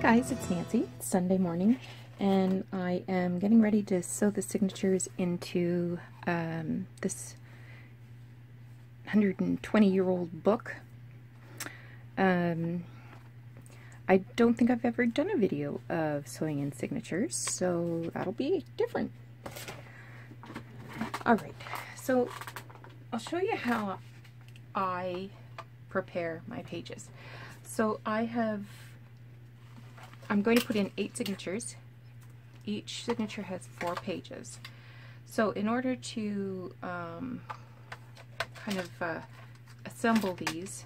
Hi guys, it's Nancy. It's Sunday morning and I am getting ready to sew the signatures into this 120-year-old book. I don't think I've ever done a video of sewing in signatures, so that'll be different. Alright, so I'll show you how I prepare my pages. So I'm going to put in 8 signatures. Each signature has 4 pages. So in order to assemble these,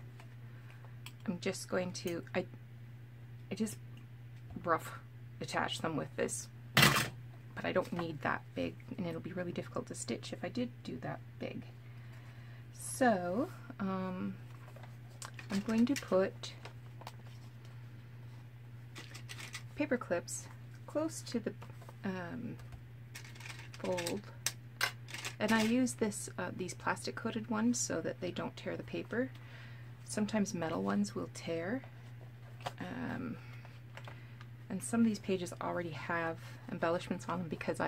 I'm just going to, I just rough attach them with this, but I don't need that big, and it'll be really difficult to stitch if I did do that big. So I'm going to put paper clips close to the fold, and I use this these plastic coated ones so that they don't tear the paper. Sometimes metal ones will tear, and some of these pages already have embellishments on them because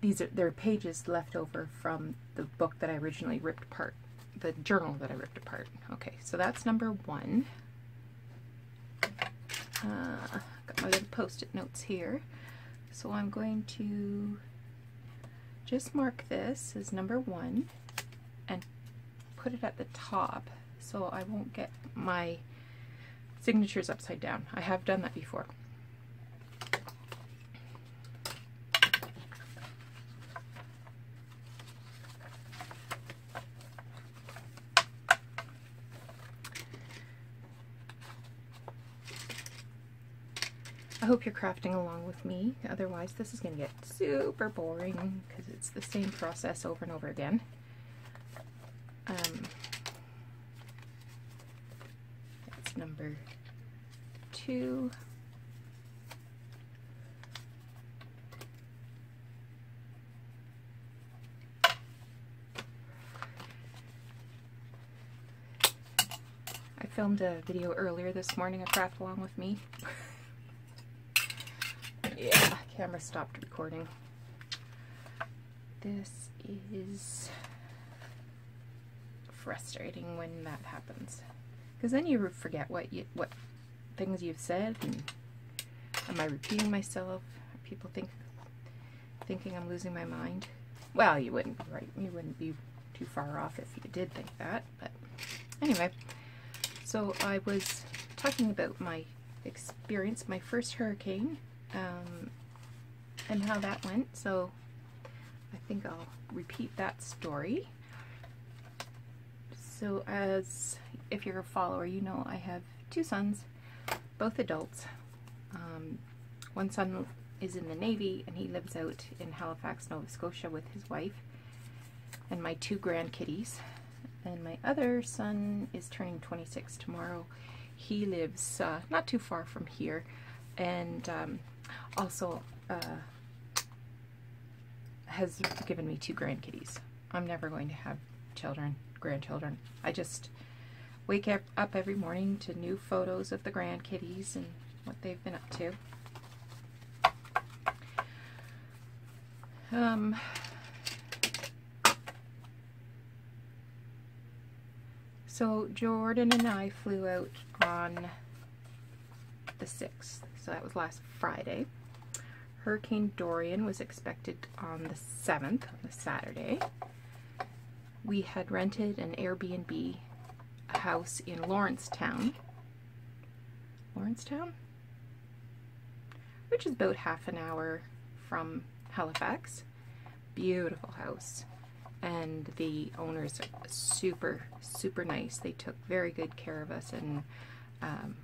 these are pages left over from the book that I originally ripped apart, the journal that I ripped apart. Okay, so that's number one. Got my little post-it notes here, so I'm going to just mark this as number one and put it at the top so I won't get my signatures upside down. I have done that before. I hope you're crafting along with me, otherwise this is going to get super boring because it's the same process over and over again. That's number two. I filmed a video earlier this morning of Craft Along With Me. Yeah, camera stopped recording. This is frustrating when that happens, because then you forget what things you've said, and am I repeating myself? Are people thinking I'm losing my mind? Well, you wouldn't be right. You wouldn't be too far off if you did think that. But anyway, so I was talking about my experience, my first hurricane. And how that went, so I think I'll repeat that story. So if you're a follower, you know I have 2 sons, both adults. One son is in the Navy and he lives out in Halifax, Nova Scotia with his wife and my 2 grandkitties. And my other son is turning 26 tomorrow. He lives not too far from here, and also has given me 2 grandkitties. I'm never going to have children, grandchildren. I just wake up every morning to new photos of the grandkitties and what they've been up to. So Jordan and I flew out on the 6th, so that was last Friday. Hurricane Dorian was expected on the 7th, on the Saturday. We had rented an Airbnb house in Lawrencetown. Lawrencetown? Which is about half an hour from Halifax. Beautiful house. And the owners are super, super nice. They took very good care of us and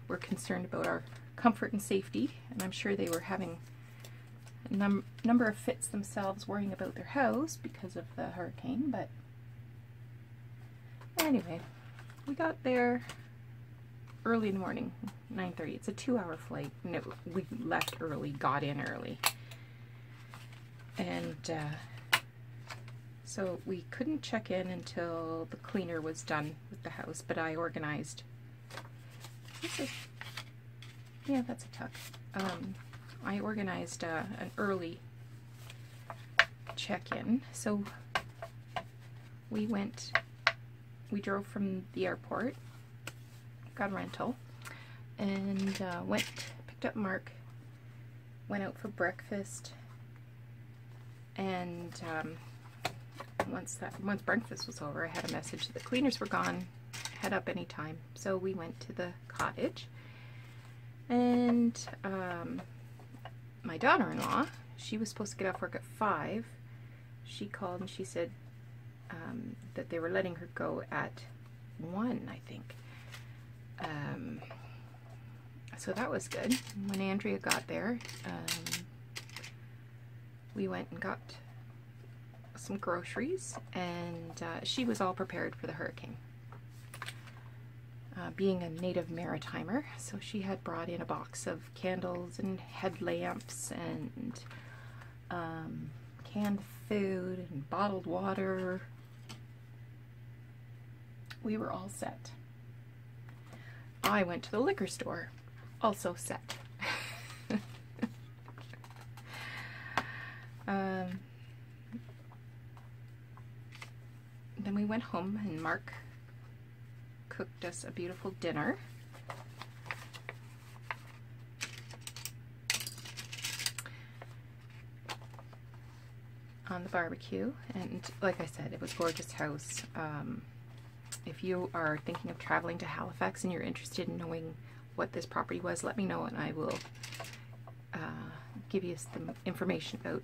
were concerned about our comfort and safety, and I'm sure they were having a number of fits themselves worrying about their house because of the hurricane. But anyway, we got there early in the morning, 9:30. It's a 2-hour flight, and we left early, got in early, and so we couldn't check in until the cleaner was done with the house, but I organized. This is Yeah, that's a tuck. I organized an early check-in. So we drove from the airport, got a rental, and picked up Mark, went out for breakfast, and once breakfast was over, I had a message that the cleaners were gone, head up any time. So we went to the cottage, and my daughter-in-law, she was supposed to get off work at 5. She called and she said that they were letting her go at 1, I think. So that was good. When Andrea got there, we went and got some groceries, and she was all prepared for the hurricane, being a native maritimer. So she had brought in a box of candles and headlamps and canned food and bottled water. We were all set. I went to the liquor store, also set. Then we went home and Mark cooked us a beautiful dinner. On the barbecue, and like I said, it was a gorgeous house. If you are thinking of traveling to Halifax and you're interested in knowing what this property was, let me know and I will give you some information about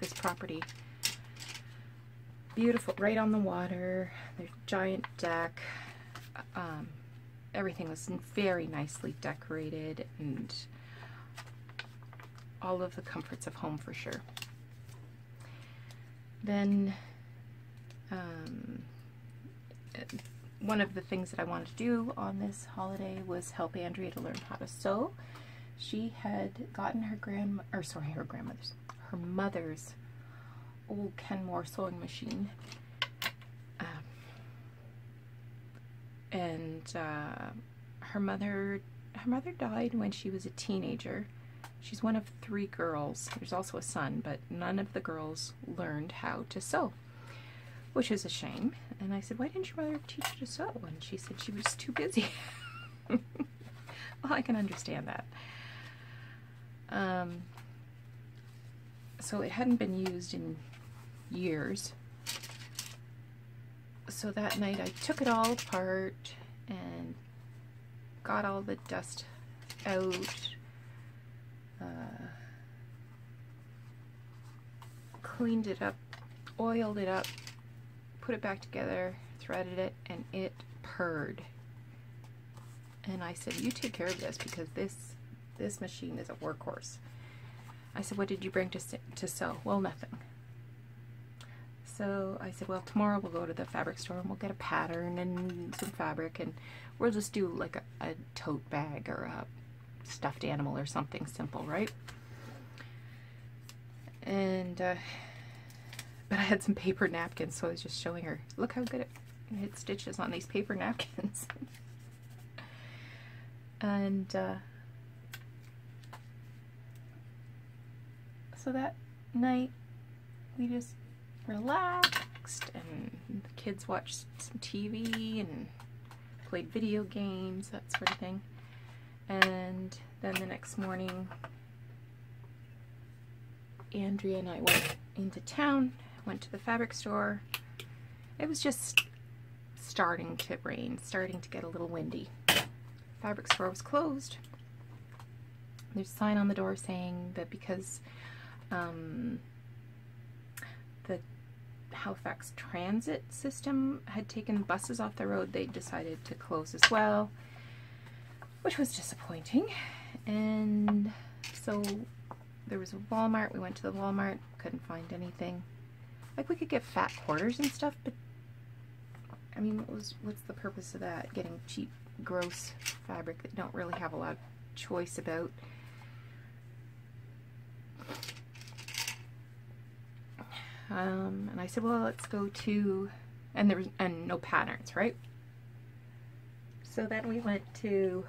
this property. Beautiful, right on the water, there's a giant deck, everything was very nicely decorated, and all of the comforts of home for sure. Then one of the things that I wanted to do on this holiday was help Andrea to learn how to sew. She had gotten her mother's old Kenmore sewing machine, and her mother died when she was a teenager. She's one of 3 girls. There's also a son, but none of the girls learned how to sew, which is a shame. And I said, why didn't your mother teach you to sew? And she said she was too busy. Well, I can understand that. So it hadn't been used in years. So that night I took it all apart and got all the dust out. Cleaned it up, oiled it up, put it back together, threaded it, and it purred. And I said, you take care of this, because this machine is a workhorse. I said, what did you bring to sew? Well, nothing. So I said, well, tomorrow we'll go to the fabric store and we'll get a pattern and some fabric, and we'll just do like a tote bag or a stuffed animal or something simple, right? And but I had some paper napkins, so I was just showing her, look how good it stitches on these paper napkins. And so that night we just relaxed, and the kids watched some TV and played video games, that sort of thing. And then the next morning, Andrea and I went into town, went to the fabric store. It was just starting to rain, starting to get a little windy. Fabric store was closed. There's a sign on the door saying that because the Halifax transit system had taken buses off the road, they decided to close as well, which was disappointing. And so there was a Walmart. We went to the Walmart, couldn't find anything. Like, we could get fat quarters and stuff, but I mean, what's the purpose of that? Getting cheap, gross fabric that you don't really have a lot of choice about. And I said, well, let's go to, and there was, and no patterns, right? So then we went to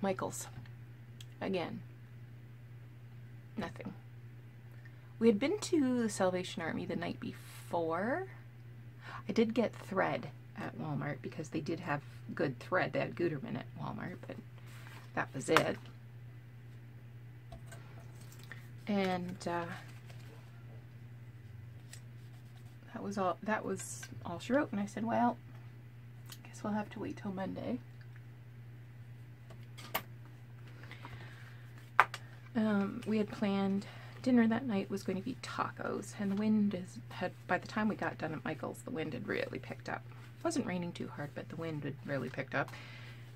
Michael's. Again. Nothing. We had been to the Salvation Army the night before. I did get thread at Walmart because they did have good thread. They had Gutterman at Walmart, but that was it. And that was all she wrote, and I said, well, I guess we'll have to wait till Monday. We had planned dinner that night was going to be tacos, and the wind had, by the time we got done at Michael's, the wind had really picked up. It wasn't raining too hard, but the wind had really picked up.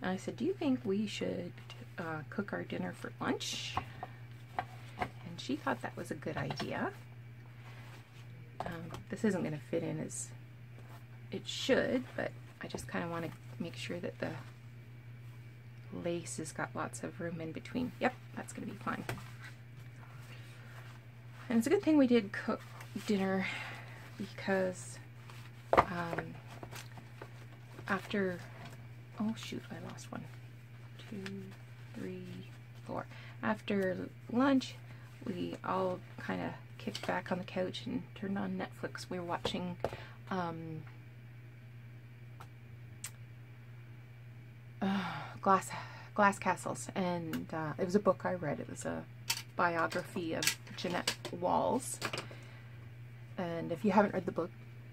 And I said, do you think we should cook our dinner for lunch? And she thought that was a good idea. This isn't going to fit in as it should, but I just kind of want to make sure that the lace has got lots of room in between. Yep, that's going to be fine. And it's a good thing we did cook dinner, because after, oh shoot, I lost one, two, three, four. After lunch, we all kind of kicked back on the couch and turned on Netflix. We were watching Glass Castles, and it was a book I read. It was a biography of Jeanette Walls, and if you haven't read the book,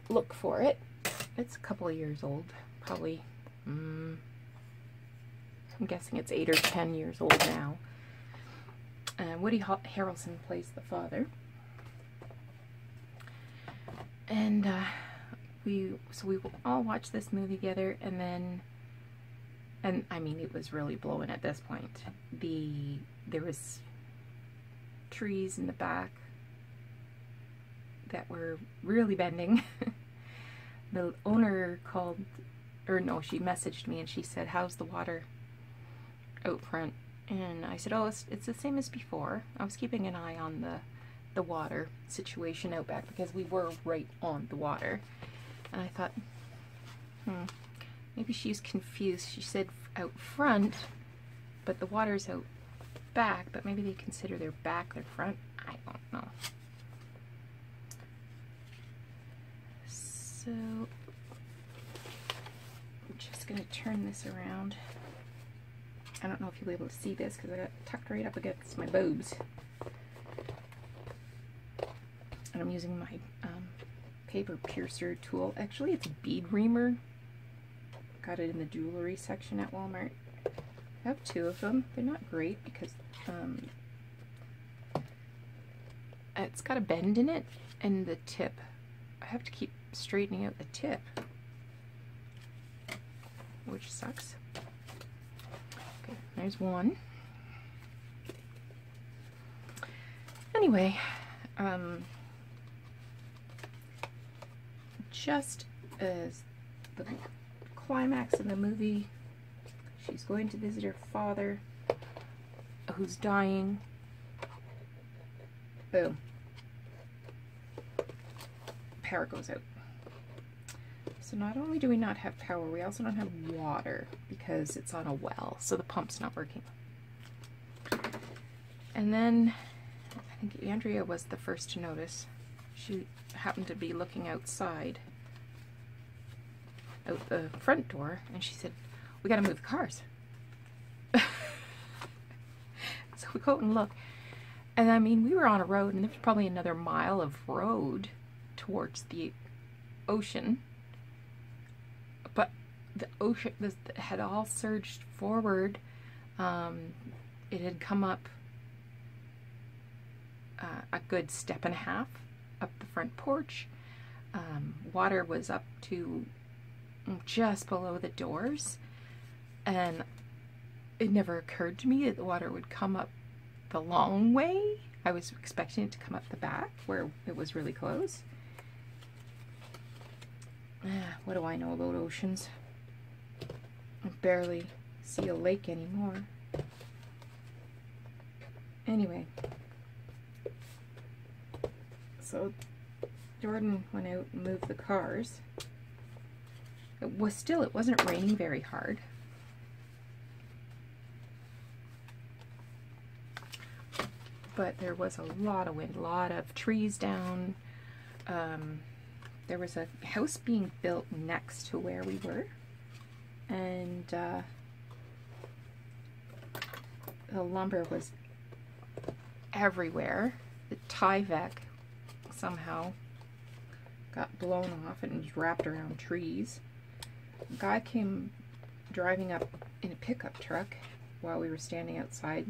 look for it. It's a couple of years old, probably. I'm guessing it's 8 or 10 years old now. And Woody Harrelson plays the father, and we all watched this movie together, and then, and I mean, it was really blowing at this point. There was trees in the back that were really bending. The owner called, or no, she messaged me and she said, how's the water out front? And I said, oh, it's the same as before. I was keeping an eye on the water situation out back, because we were right on the water. And I thought, maybe she's confused. She said out front, but the water's out back, but maybe they consider their back their front. I don't know. So I'm just going to turn this around. I don't know if you'll be able to see this because I got tucked right up against my boobs. And I'm using my paper piercer tool. Actually, it's a bead reamer. Got it in the jewelry section at Walmart. I have two of them. They're not great because it's got a bend in it, and the tip, I have to keep straightening out the tip, which sucks. Okay, there's one. Anyway, just as the climax of the movie, she's going to visit her father, who's dying. Boom. Power goes out. So not only do we not have power, we also don't have water, because it's on a well, so the pump's not working. And then, I think Andrea was the first to notice. She happened to be looking outside, out the front door, and she said, we gotta move the cars. So we go and look. And I mean, we were on a road, and there was probably another mile of road towards the ocean. But the ocean had all surged forward. It had come up a good step and a half up the front porch. Water was up to just below the doors. And it never occurred to me that the water would come up the long way. I was expecting it to come up the back where it was really close. What do I know about oceans? I barely see a lake anymore. Anyway. So Jordan went out and moved the cars. It wasn't raining very hard. but there was a lot of wind, a lot of trees down. There was a house being built next to where we were, and the lumber was everywhere. The Tyvek somehow got blown off and was wrapped around trees. A guy came driving up in a pickup truck while we were standing outside,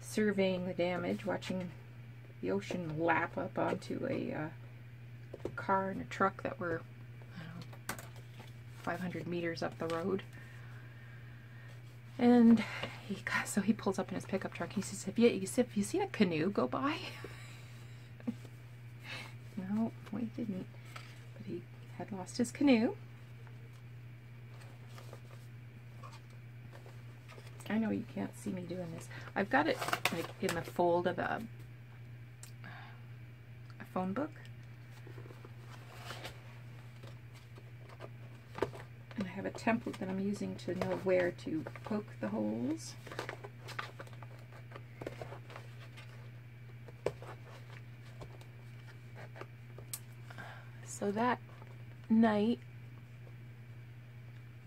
surveying the damage, watching the ocean lap up onto a car and a truck that were, I don't know, 500 meters up the road. And so he pulls up in his pickup truck. He says, "Have you seen a canoe go by?" No, we didn't. But he had lost his canoe. I know you can't see me doing this. I've got it like in the fold of a phone book. And I have a template that I'm using to know where to poke the holes. So that night,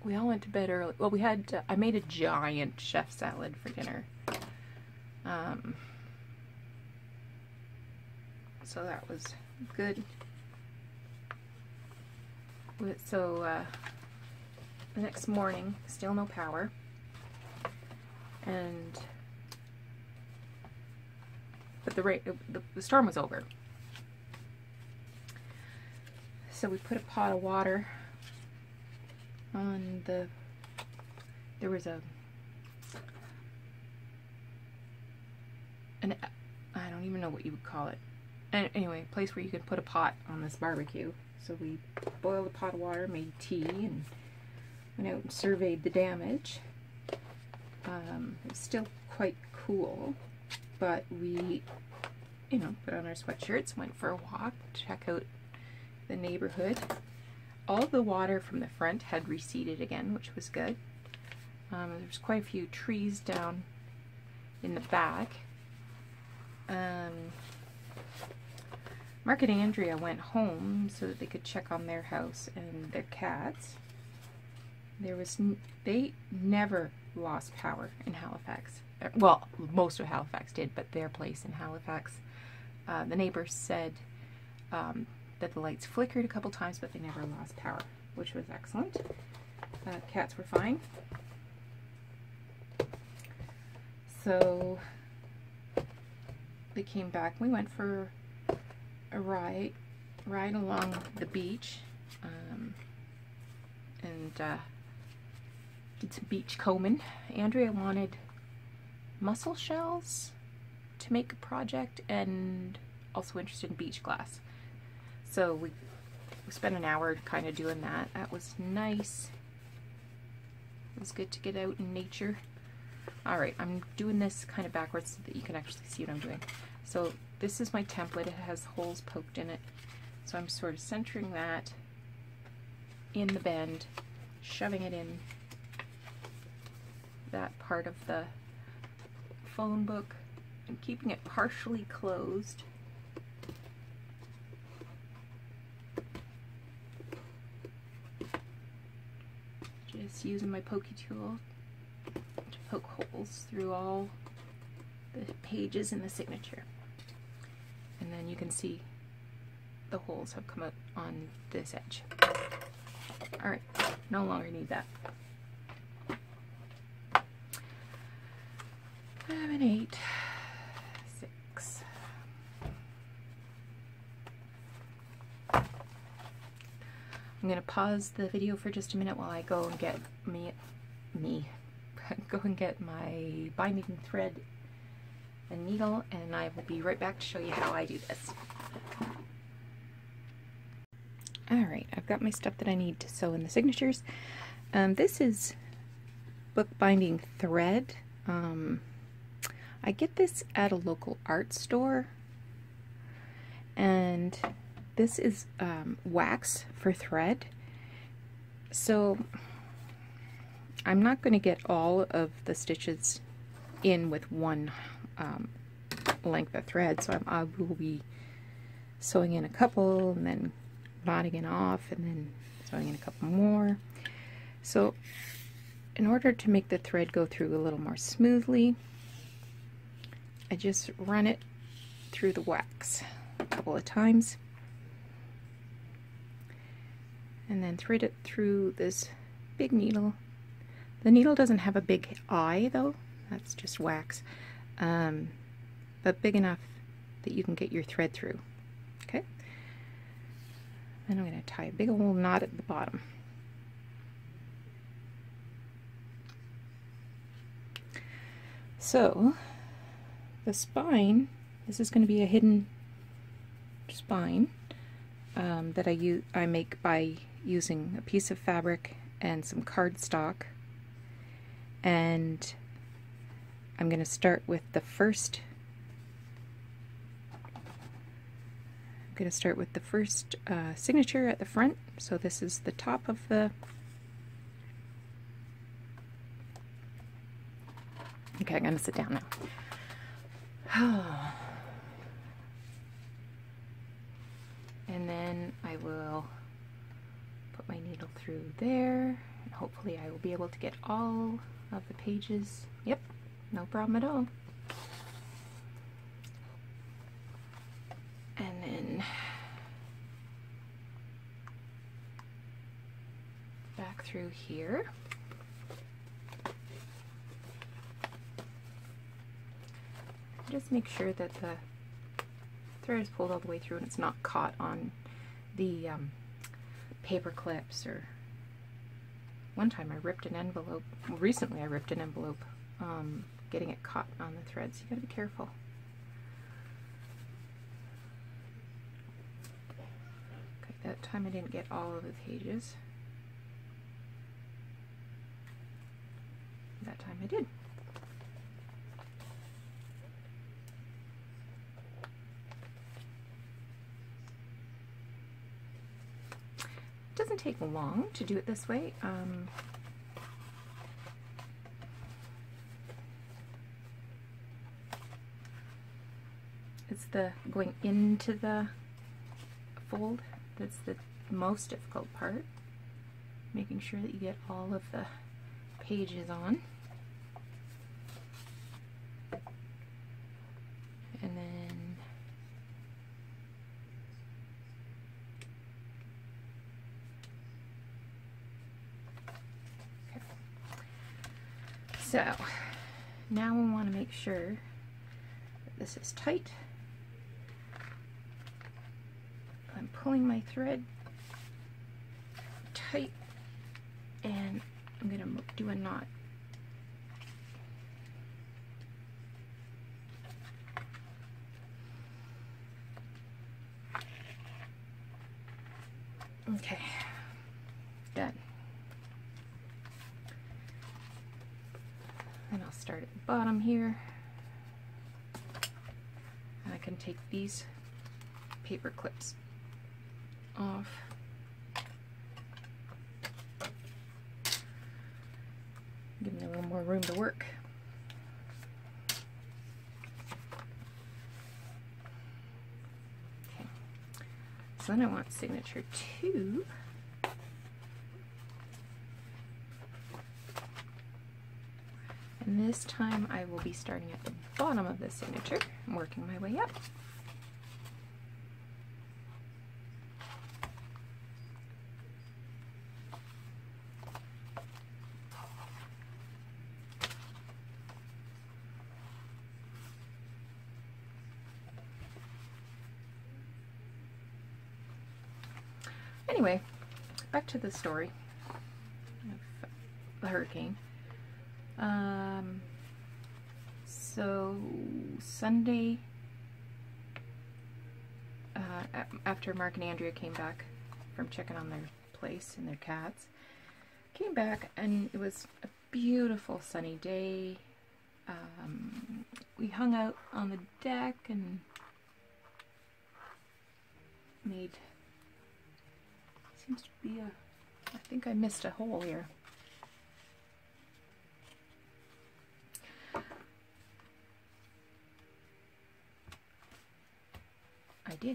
we all went to bed early. Well, we had, I made a giant chef salad for dinner. So that was good. So, the next morning, still no power, and but the storm was over. So we put a pot of water on the. There was an I don't even know what you would call it. Anyway, a place where you could put a pot on this barbecue. So we boiled a pot of water, made tea, and went out and surveyed the damage. It was still quite cool, but we, you know, put on our sweatshirts, went for a walk, check out the neighborhood. All the water from the front had receded again, which was good. There's quite a few trees down in the back. Mark and Andrea went home so that they could check on their house and their cats. They never lost power in Halifax. Well, most of Halifax did, but their place in Halifax. The neighbors said that the lights flickered a couple times, but they never lost power, which was excellent. Cats were fine. So they came back. We went for a ride along the beach, and did some beach combing. Andrea wanted mussel shells to make a project, and also interested in beach glass. So we spent an hour kind of doing that. That was nice. It was good to get out in nature. All right, I'm doing this kind of backwards so that you can actually see what I'm doing. So this is my template. It has holes poked in it. So I'm sort of centering that in the bend, shoving it in that part of the phone book, and keeping it partially closed. Just using my pokey tool to poke holes through all the pages in the signature. And then you can see the holes have come out on this edge. Alright, no longer need that. 7, 8, 6. I'm gonna pause the video for just a minute while I go and get my binding thread and needle, and I will be right back to show you how I do this. Alright, I've got my stuff that I need to sew in the signatures. This is bookbinding thread. I get this at a local art store, and this is wax for thread. So I'm not going to get all of the stitches in with one length of thread, so I will be sewing in a couple and then knotting it off and then sewing in a couple more. So in order to make the thread go through a little more smoothly, I just run it through the wax a couple of times and then thread it through this big needle. The needle doesn't have a big eye though, that's just wax, but big enough that you can get your thread through. Okay, then I'm going to tie a big old knot at the bottom. So the spine, this is going to be a hidden spine that I make by using a piece of fabric and some cardstock, and I'm going to start with the first. I'm going to start with the first signature at the front. So this is the top of the. Okay, I'm going to sit down now. And then I will put my needle through there, and hopefully I will be able to get all of the pages. Yep, no problem at all. And then back through here. Just make sure that the thread is pulled all the way through and it's not caught on the paper clips. Or one time I ripped an envelope, well, recently I ripped an envelope, getting it caught on the threads. You gotta be careful. Okay, that time I didn't get all of the pages. That time I did. Doesn't take long to do it this way. It's the going into the fold that's the most difficult part, making sure that you get all of the pages on. And then so, now we want to make sure that this is tight. I'm pulling my thread tight and I'm going to do a knot. Okay, done. And I'll start at the bottom here, and I can take these paper clips off. Give me a little more room to work. Okay, so then I want signature 2. And this time I will be starting at the bottom of the signature and working my way up. Anyway, back to the story of the hurricane. So Sunday, after Mark and Andrea came back from checking on their place and their cats, came back and it was a beautiful sunny day. We hung out on the deck and made, seems to be a, I think I missed a hole here.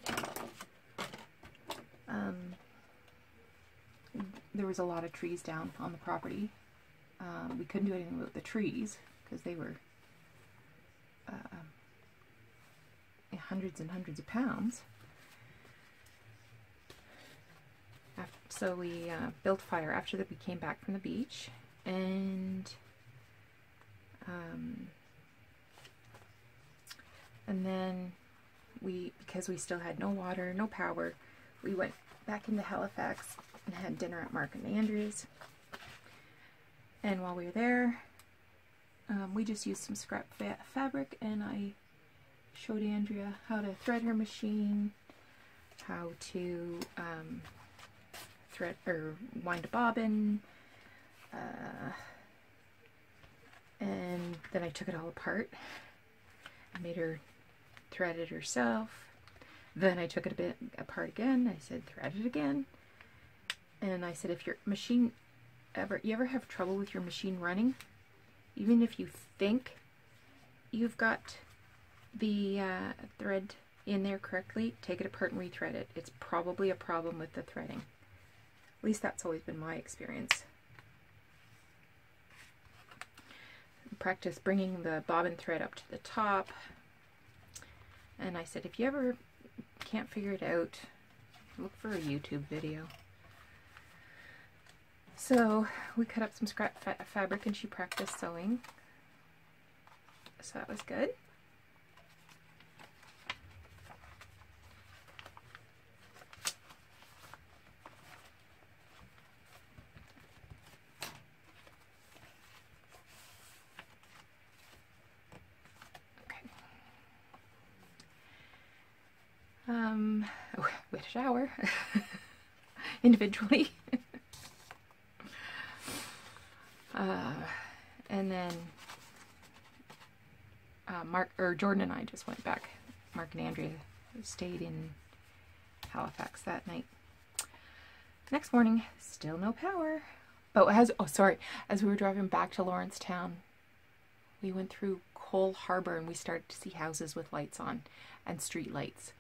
did. There was a lot of trees down on the property. We couldn't do anything about the trees because they were hundreds and hundreds of pounds. So we built fire after that. We came back from the beach, and then we, because we still had no water, no power, we went back into Halifax and had dinner at Mark and Andrew's. And while we were there, we just used some scrap fabric, and I showed Andrea how to thread her machine, how to thread or wind a bobbin, and then I took it all apart. I made her thread it herself. Then I took it a bit apart again. I said, thread it again. And I said, if your machine you ever have trouble with your machine running, even if you think you've got the thread in there correctly, take it apart and rethread it. It's probably a problem with the threading. At least that's always been my experience. Practice bringing the bobbin thread up to the top. And I said, if you ever can't figure it out, look for a YouTube video. So we cut up some scrap fabric and she practiced sewing. So that was good. We had a shower individually. And then Jordan and I just went back. Mark and Andrea stayed in Halifax that night. Next morning, still no power. But as we were driving back to Lawrencetown, we went through Cole Harbor and we started to see houses with lights on and street lights.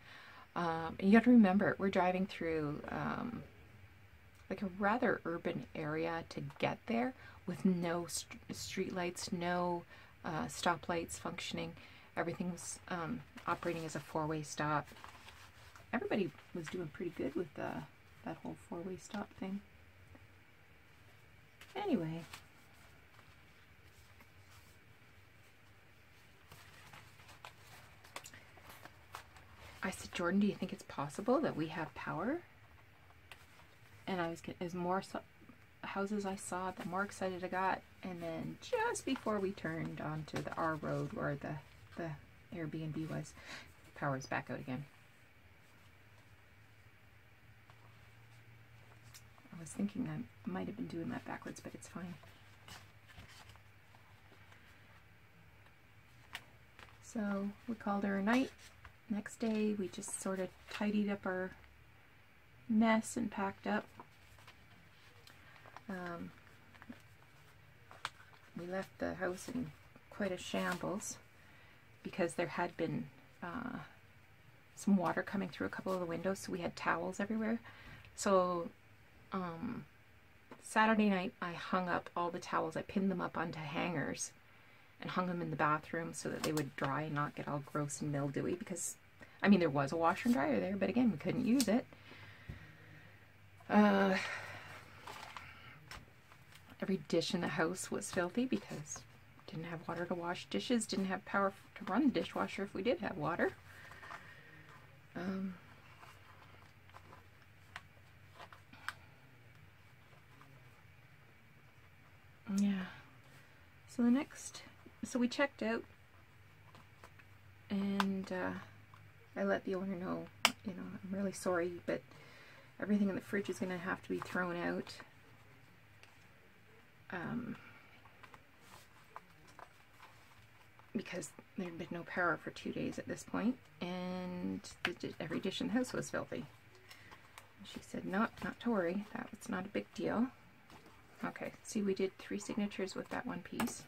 And you have to remember, we're driving through like a rather urban area to get there with no street lights, no stoplights functioning. Everything was operating as a four-way stop. Everybody was doing pretty good with that whole four-way stop thing. Anyway. I said, Jordan, do you think it's possible that we have power? And I was getting, as more houses I saw, the more excited I got. And then just before we turned onto our road where the Airbnb was, power's back out again. I was thinking I might have been doing that backwards, but it's fine. So we called her a night. Next day, we just sort of tidied up our mess and packed up. We left the house in quite a shambles because there had been some water coming through a couple of the windows, so we had towels everywhere. So Saturday night, I hung up all the towels. I pinned them up onto hangers and hung them in the bathroom so that they would dry and not get all gross and mildewy, because I mean, there was a washer and dryer there, but again, we couldn't use it. Every dish in the house was filthy because didn't have water to wash dishes, didn't have power to run the dishwasher if we did have water. Yeah. So so we checked out, and I let the owner know, you know, I'm really sorry, but everything in the fridge is going to have to be thrown out. Because there had been no power for 2 days at this point, and every dish in the house was filthy. And she said, no, not to worry, that's not a big deal. Okay, see, we did 3 signatures with that one piece.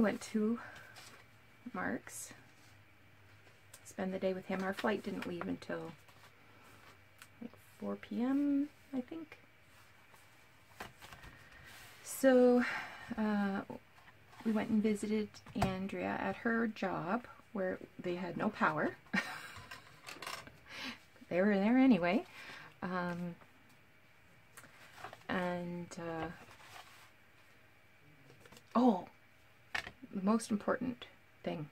we went to Mark's. Spend the day with him. Our flight didn't leave until like 4 p.m. I think. So we went and visited Andrea at her job where they had no power. They were there anyway. Oh, the most important thing.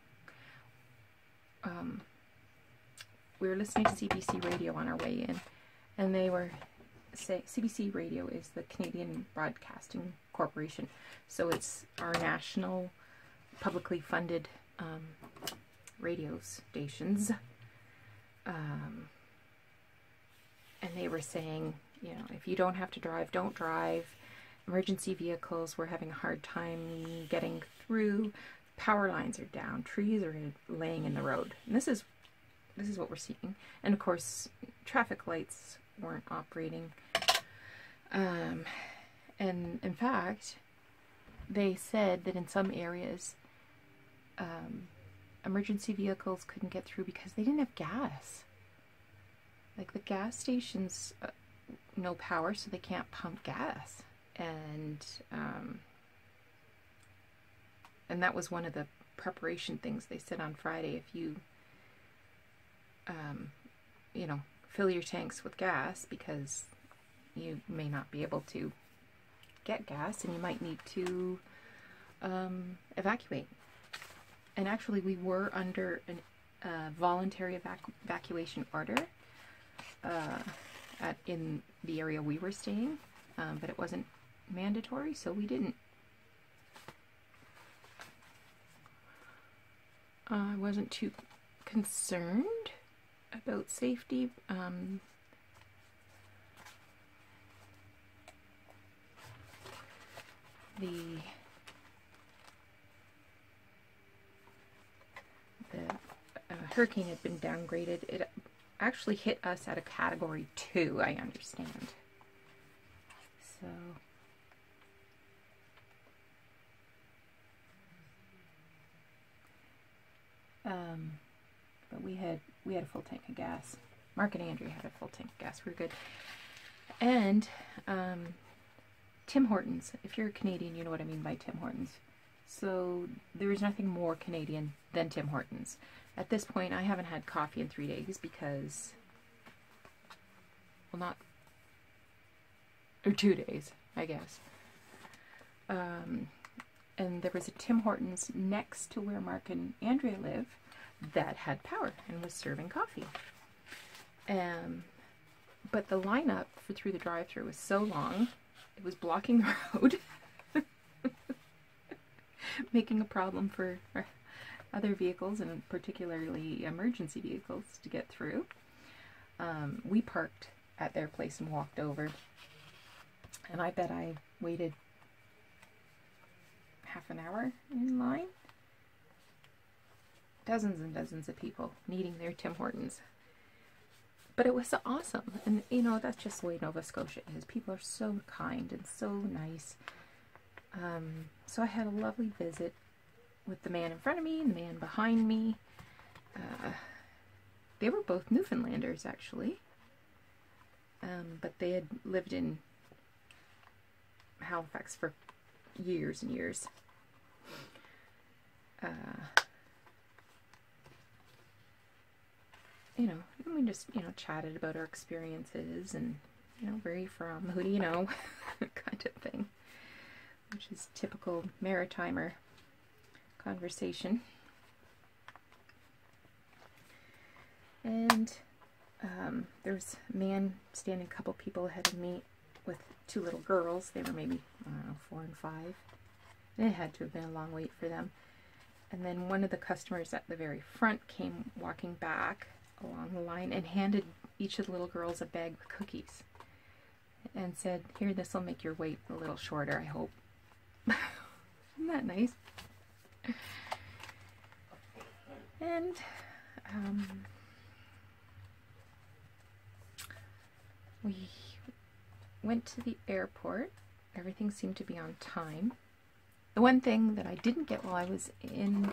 We were listening to CBC Radio on our way in, and they were saying, CBC Radio is the Canadian Broadcasting Corporation, so it's our national publicly funded radio stations, and they were saying, you know, if you don't have to drive, don't drive. Emergency vehicles, we're having a hard time getting through. Power lines are down. Trees are laying in the road. And this is what we're seeing. And of course, traffic lights weren't operating. And in fact, they said that in some areas, emergency vehicles couldn't get through because they didn't have gas. Like the gas stations, no power, so they can't pump gas. And that was one of the preparation things they said on Friday. If you, you know, fill your tanks with gas because you may not be able to get gas and you might need to evacuate. And actually we were under a voluntary evacuation order in the area we were staying, but it wasn't mandatory, so we didn't. I wasn't too concerned about safety. The hurricane had been downgraded. It actually hit us at a category 2, I understand. So... but we had a full tank of gas. Mark and Andrew had a full tank of gas. We were good. And Tim Hortons. If you're a Canadian, you know what I mean by Tim Hortons. So there is nothing more Canadian than Tim Hortons. At this point, I haven't had coffee in 3 days because, well, not, or 2 days, I guess. And there was a Tim Hortons next to where Mark and Andrea live that had power and was serving coffee. But the lineup for through the drive-thru was so long, it was blocking the road, making a problem for other vehicles, and particularly emergency vehicles, to get through. We parked at their place and walked over, and I bet I waited half an hour in line. Dozens and dozens of people needing their Tim Hortons. But it was awesome. And you know, that's just the way Nova Scotia is. People are so kind and so nice. So I had a lovely visit with the man in front of me and the man behind me. They were both Newfoundlanders, actually. But they had lived in Halifax for years and years. You know, we just, you know, chatted about our experiences and, you know, where are you from, who do you know, kind of thing, which is typical Maritimer conversation. And there was a man standing a couple people ahead of me with two little girls. They were maybe, I don't know, 4 and 5. And it had to have been a long wait for them. And then one of the customers at the very front came walking back along the line and handed each of the little girls a bag of cookies and said, here, this will make your wait a little shorter, I hope. Isn't that nice? And we went to the airport. Everything seemed to be on time. The one thing that I didn't get while I was in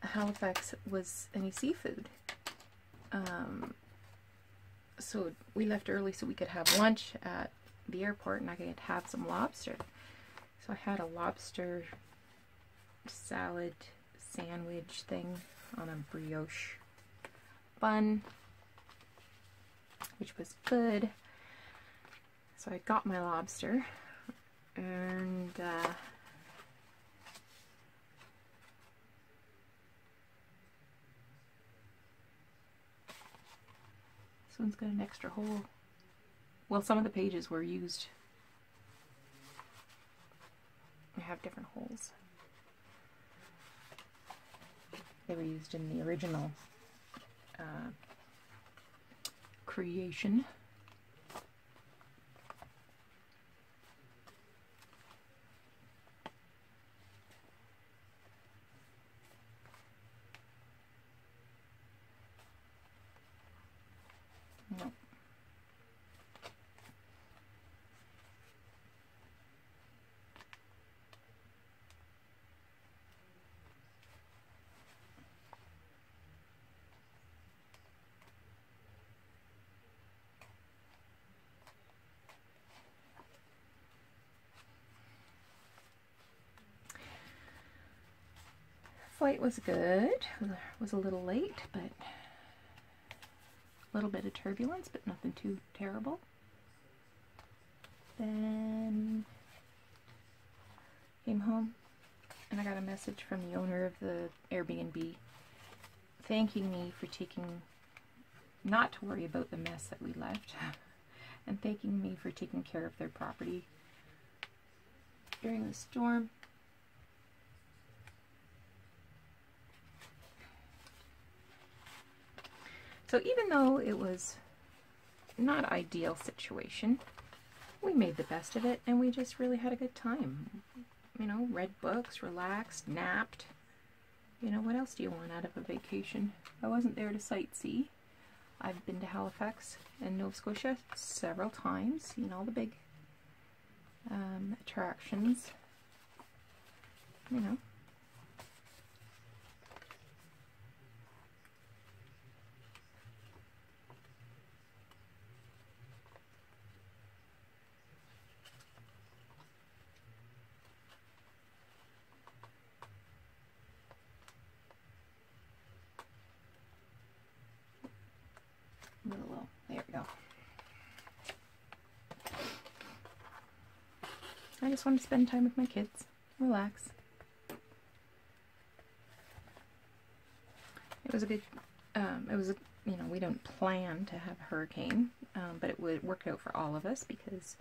Halifax was any seafood. So we left early so we could have lunch at the airport and I could have some lobster. So I had a lobster salad sandwich thing on a brioche bun, which was good. So I got my lobster and this one's got an extra hole. Well, some of the pages were used. They have different holes. They were used in the original creation. Flight was good. Was a little late, but a little bit of turbulence, but nothing too terrible. Then came home and I got a message from the owner of the Airbnb thanking me for taking, not to worry about the mess that we left, and thanking me for taking care of their property during the storm. So even though it was not an ideal situation, we made the best of it and we just really had a good time. You know, read books, relaxed, napped. You know, what else do you want out of a vacation? I wasn't there to sightsee. I've been to Halifax and Nova Scotia several times, seen all the big attractions, you know. I just want to spend time with my kids, relax. It was a good, you know, we don't plan to have a hurricane, but it would work out for all of us because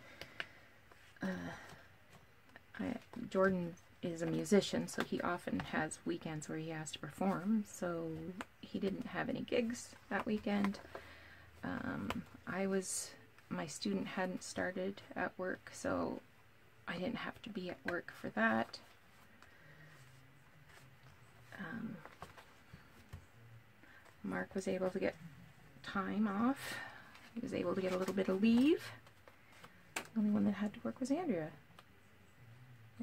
Jordan is a musician, so he often has weekends where he has to perform, so he didn't have any gigs that weekend. My student hadn't started at work, so I didn't have to be at work for that. Mark was able to get time off. He was able to get a little bit of leave. The only one that had to work was Andrea.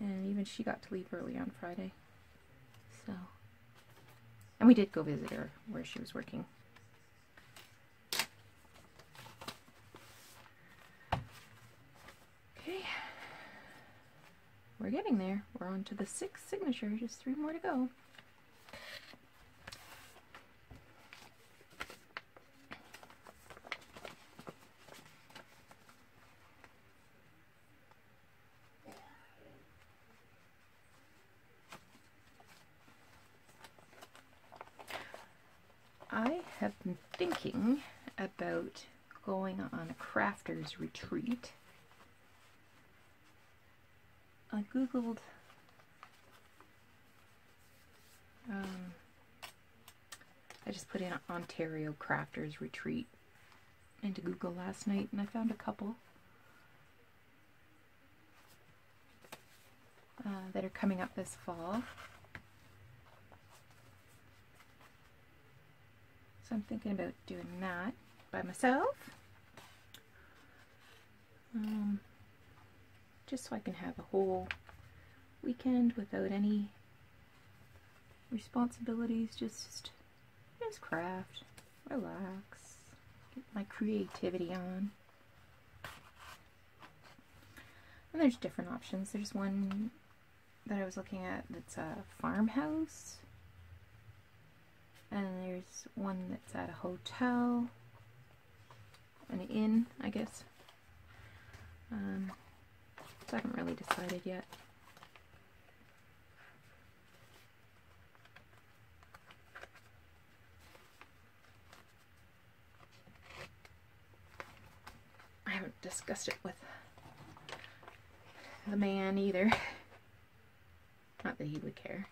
And even she got to leave early on Friday. So, and we did go visit her where she was working. We're getting there. We're on to the 6th signature. Just 3 more to go. I have been thinking about going on a crafter's retreat. I googled I just put in Ontario Crafters Retreat into Google last night and I found a couple that are coming up this fall. So I'm thinking about doing that by myself. Just so I can have a whole weekend without any responsibilities, just craft, relax, get my creativity on. And there's different options. There's one that I was looking at that's a farmhouse, and there's one that's at a hotel, an inn, I guess. So I haven't really decided yet. I haven't discussed it with the man either. Not that he would care.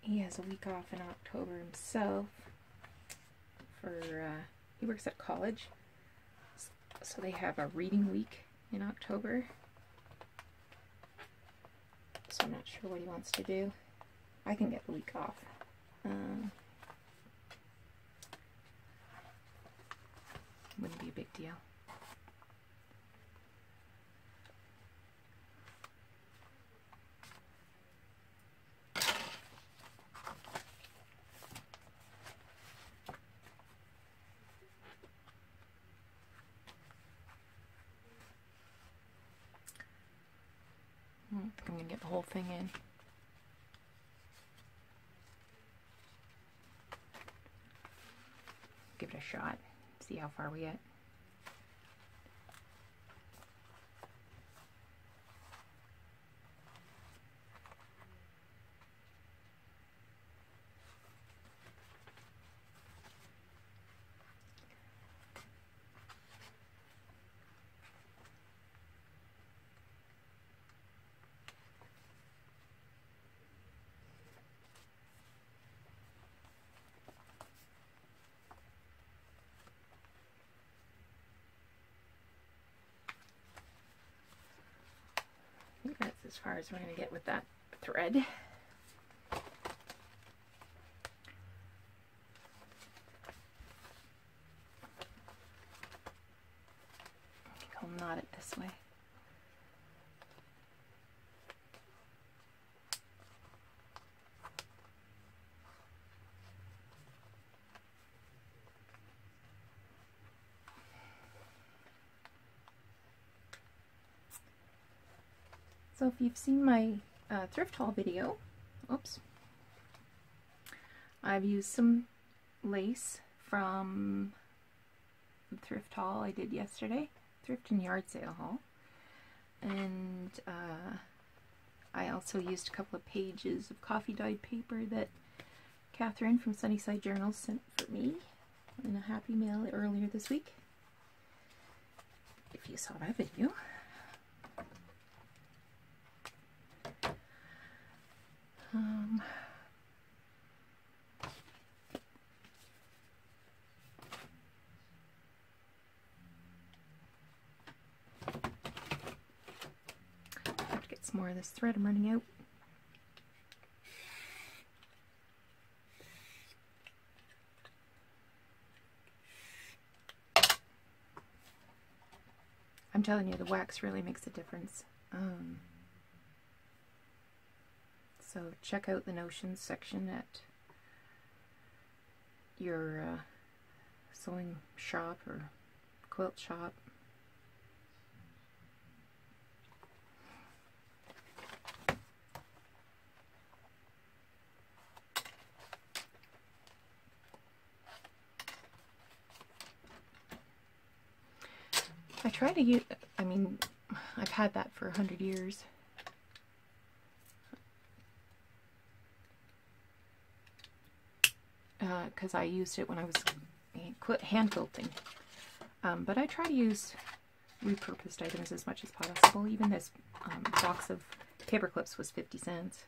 He has a week off in October himself. He works at college, so they have a reading week in October. So I'm not sure what he wants to do. I can get the week off. Wouldn't be a big deal. I don't think I'm gonna get the whole thing in. Give it a shot. See how far we get. As far as we're going to get with that thread. I'll knot it this way. So if you've seen my thrift haul video, oops, I've used some lace from the thrift haul I did yesterday, thrift and yard sale haul, and I also used a couple of pages of coffee dyed paper that Catherine from Sunnyside Journals sent for me in a happy mail earlier this week, if you saw that video. Have to get some more of this thread. I'm running out. I'm telling you, the wax really makes a difference. So check out the notions section at your sewing shop or quilt shop. I try to use, I mean, I've had that for 100 years. Because I used it when I was hand quilting. But I try to use repurposed items as much as possible. Even this box of paper clips was 50 cents.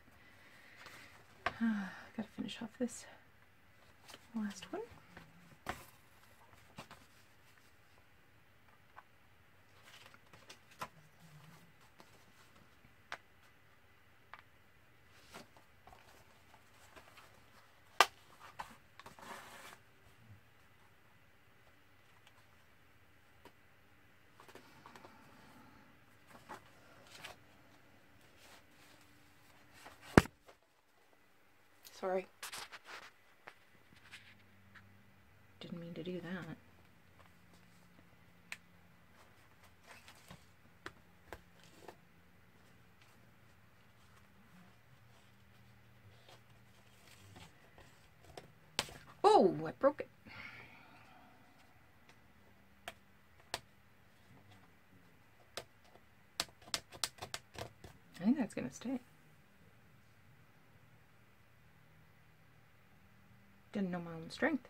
Gotta finish off this last one. Sorry. Didn't mean to do that. Oh, I broke it. I think that's going to stay. Didn't know my own strength.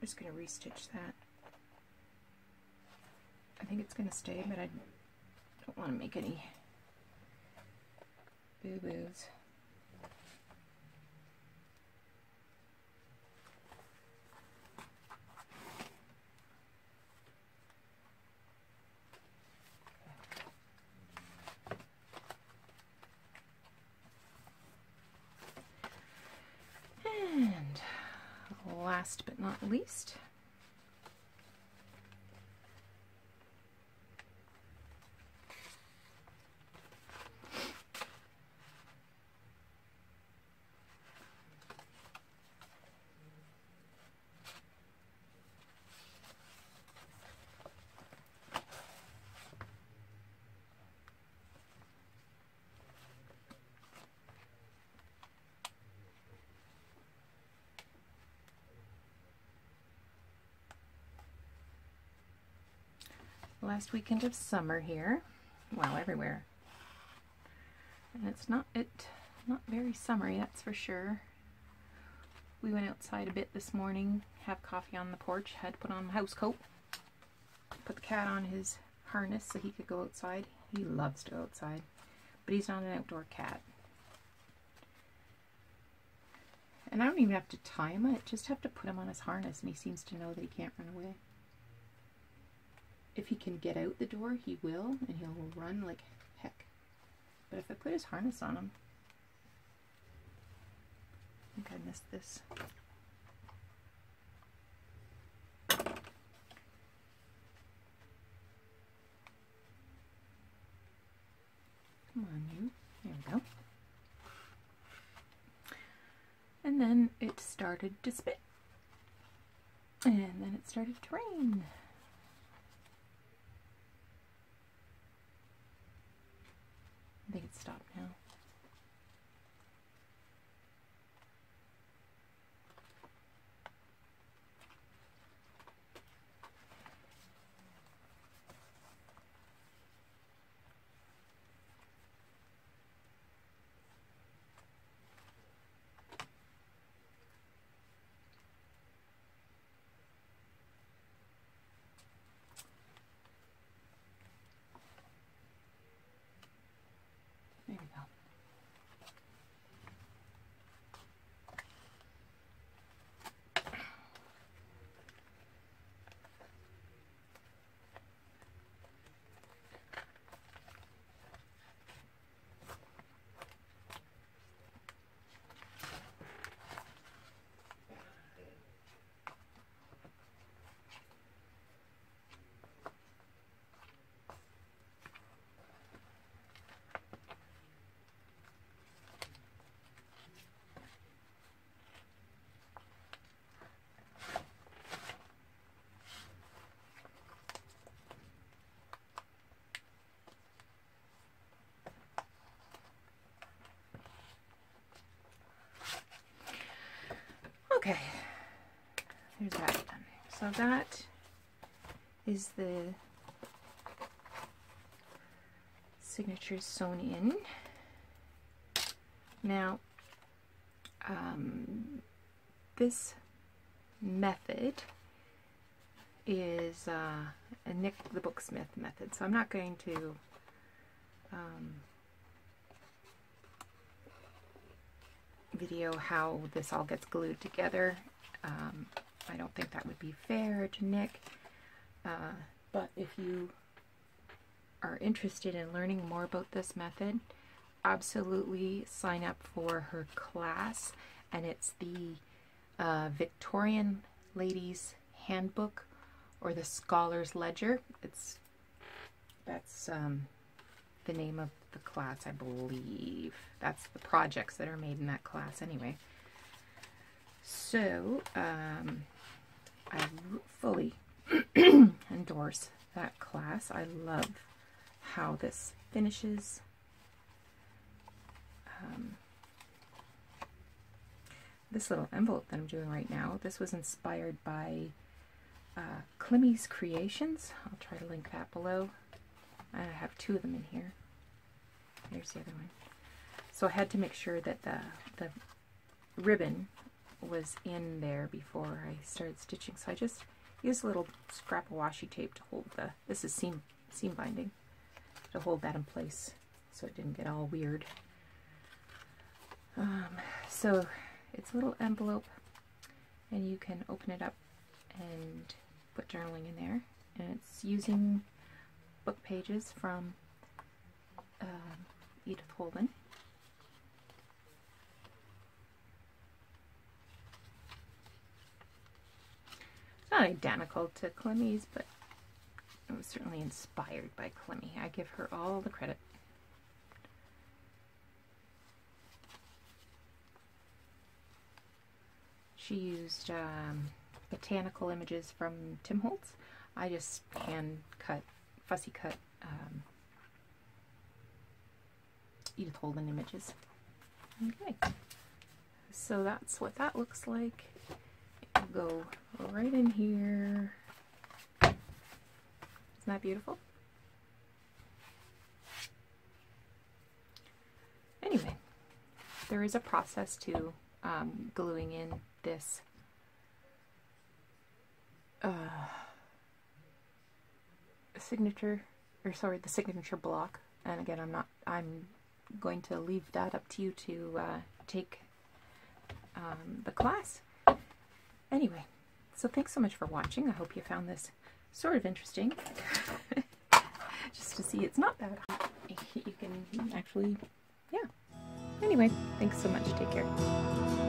I'm just going to restitch that. I think it's going to stay, but I don't want to make any boo-boos. Last but not least, last weekend of summer here. Wow, everywhere. And it's not very summery, that's for sure. We went outside a bit this morning, have coffee on the porch, had to put on my house coat, put the cat on his harness so he could go outside. He loves to go outside, but he's not an outdoor cat. And I don't even have to tie him, I just have to put him on his harness and he seems to know that he can't run away. If he can get out the door, he will, and he'll run like heck. But if I put his harness on him... I think I missed this. Come on, you. There we go. And then it started to spit. And then it started to rain. I think it's stopped now. Okay, there's that done. So that is the signatures sewn in. Now, this method is a Nick the Booksmith method, so I'm not going to video how this all gets glued together. I don't think that would be fair to Nick, but if you are interested in learning more about this method, absolutely sign up for her class, and it's the Victorian Ladies Handbook or the Scholar's Ledger. That's the name of the class, I believe. That's the projects that are made in that class anyway. So I fully endorse that class. I love how this finishes. This little envelope that I'm doing right now, this was inspired by Clemmie's Creations. I'll try to link that below. I have two of them in here. Here's the other one. So I had to make sure that the ribbon was in there before I started stitching. So I just used a little scrap of washi tape to hold the, this is seam binding, to hold that in place so it didn't get all weird. So it's a little envelope, and you can open it up and put journaling in there. And it's using book pages from Edith Holden. It's not identical to Clemmie's, but it was certainly inspired by Clemmie. I give her all the credit. She used botanical images from Tim Holtz. I just hand-cut, fussy-cut Edith Holden images. Okay, so that's what that looks like. Go right in here. Isn't that beautiful? Anyway, there is a process to gluing in this signature, or sorry, the signature block. And again, I'm going to leave that up to you to take the class. Anyway, so thanks so much for watching. I hope you found this sort of interesting. Just to see it's not that hot. You can actually, yeah. Anyway, thanks so much. Take care.